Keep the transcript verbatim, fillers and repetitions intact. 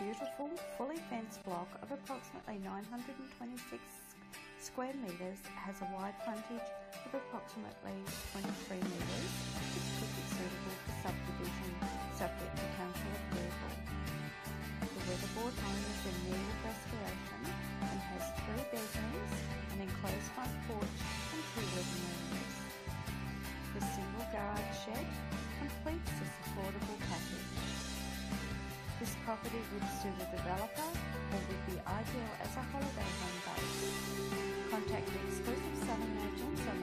beautiful, fully fenced block of approximately nine hundred twenty-six square metres has a wide frontage of approximately twenty-three metres, which could be suitable for subdivision, subject to council approval. The weatherboard home is in need of restoration and has three bedrooms, an enclosed front porch and two living rooms. The single garage shed completes this affordable package. This property would suit a developer and would be ideal as a holiday home base. Contact the exclusive selling agents on